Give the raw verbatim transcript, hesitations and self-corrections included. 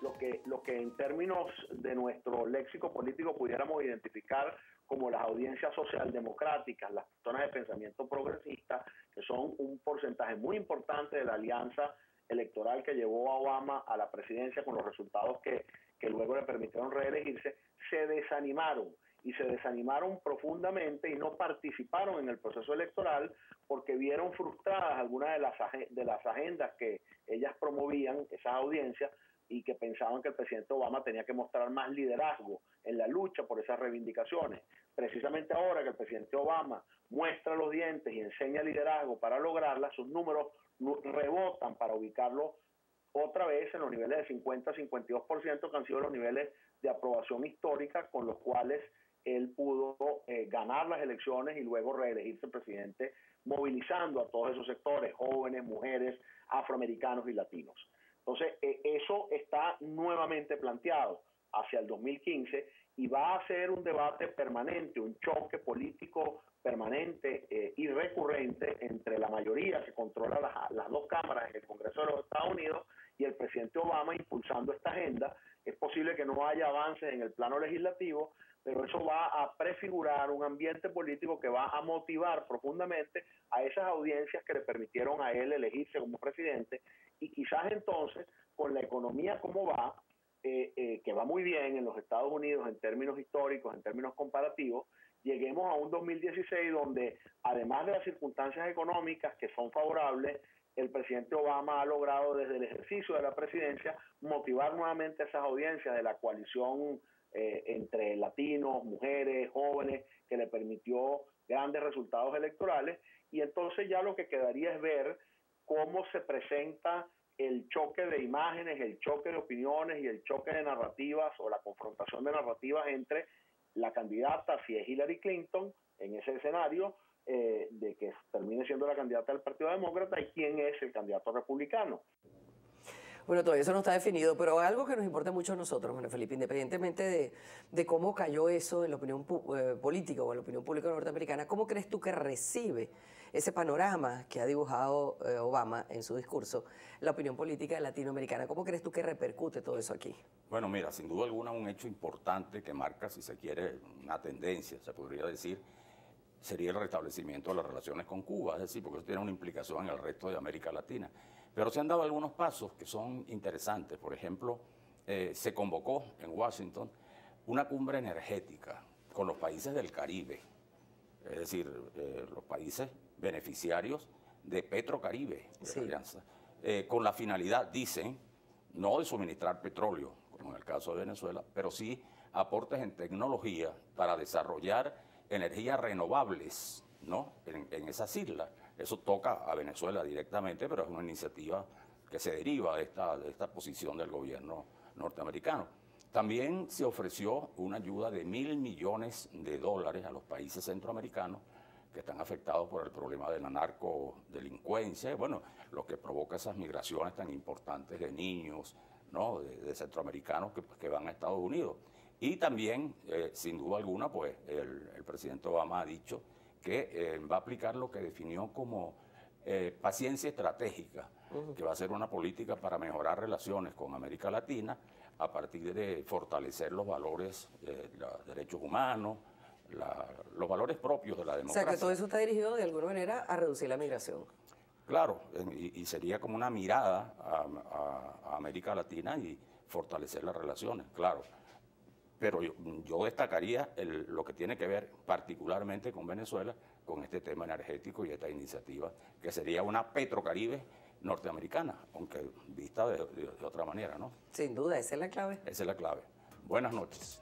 lo que, lo que en términos de nuestro léxico político pudiéramos identificar como las audiencias socialdemocráticas, las personas de pensamiento progresista, que son un porcentaje muy importante de la alianza electoral que llevó a Obama a la presidencia con los resultados que, que luego le permitieron reelegirse, se desanimaron. Y se desanimaron profundamente y no participaron en el proceso electoral porque vieron frustradas algunas de las, de las agendas que ellas promovían, esas audiencias, y que pensaban que el presidente Obama tenía que mostrar más liderazgo en la lucha por esas reivindicaciones. Precisamente ahora que el presidente Obama muestra los dientes y enseña liderazgo para lograrlas, sus números rebotan para ubicarlo otra vez en los niveles de cincuenta a cincuenta y dos por ciento que han sido los niveles de aprobación histórica con los cuales él pudo eh, ganar las elecciones y luego reelegirse presidente, movilizando a todos esos sectores, jóvenes, mujeres, afroamericanos y latinos. Entonces, eh, eso está nuevamente planteado hacia el dos mil quince y va a ser un debate permanente, un choque político permanente eh, y recurrente entre la mayoría que controla las, las dos cámaras en el Congreso de los Estados Unidos y el presidente Obama impulsando esta agenda. Es posible que no haya avances en el plano legislativo, pero eso va a prefigurar un ambiente político que va a motivar profundamente a esas audiencias que le permitieron a él elegirse como presidente y quizás entonces con la economía como va, eh, eh, que va muy bien en los Estados Unidos en términos históricos, en términos comparativos, lleguemos a un dos mil dieciséis donde además de las circunstancias económicas que son favorables, el presidente Obama ha logrado desde el ejercicio de la presidencia motivar nuevamente a esas audiencias de la coalición Eh, entre latinos, mujeres, jóvenes, que le permitió grandes resultados electorales. Y entonces ya lo que quedaría es ver cómo se presenta el choque de imágenes, el choque de opiniones y el choque de narrativas o la confrontación de narrativas entre la candidata, si es Hillary Clinton, en ese escenario, eh, de que termine siendo la candidata del Partido Demócrata y quién es el candidato republicano. Bueno, todavía eso no está definido, pero algo que nos importa mucho a nosotros, Manuel Felipe, independientemente de, de cómo cayó eso en la opinión eh, política o en la opinión pública norteamericana, ¿cómo crees tú que recibe ese panorama que ha dibujado eh, Obama en su discurso, la opinión política latinoamericana? ¿Cómo crees tú que repercute todo eso aquí? Bueno, mira, sin duda alguna un hecho importante que marca, si se quiere, una tendencia, se podría decir, sería el restablecimiento de las relaciones con Cuba, es decir, porque eso tiene una implicación en el resto de América Latina. Pero se han dado algunos pasos que son interesantes. Por ejemplo, eh, se convocó en Washington una cumbre energética con los países del Caribe, es decir, eh, los países beneficiarios de PetroCaribe, de sí. la alianza, eh, con la finalidad, dicen, no de suministrar petróleo, como en el caso de Venezuela, pero sí aportes en tecnología para desarrollar energías renovables, ¿no?, en, en esas islas. Eso toca a Venezuela directamente, pero es una iniciativa que se deriva de esta, de esta posición del gobierno norteamericano. También se ofreció una ayuda de mil millones de dólares a los países centroamericanos que están afectados por el problema de la narcodelincuencia, bueno, lo que provoca esas migraciones tan importantes de niños, ¿no?, de, de centroamericanos que, que van a Estados Unidos. Y también, eh, sin duda alguna, pues el, el presidente Obama ha dicho que eh, va a aplicar lo que definió como eh, paciencia estratégica, uh-huh. que va a ser una política para mejorar relaciones con América Latina a partir de fortalecer los valores, eh, los derechos humanos, la, los valores propios de la democracia. O sea, que todo eso está dirigido de alguna manera a reducir la migración. Claro, y, y sería como una mirada a, a, a América Latina y fortalecer las relaciones, claro. Pero yo, yo destacaría el, lo que tiene que ver particularmente con Venezuela, con este tema energético y esta iniciativa, que sería una PetroCaribe norteamericana, aunque vista de, de, de otra manera, ¿no? Sin duda, esa es la clave. Esa es la clave. Buenas noches.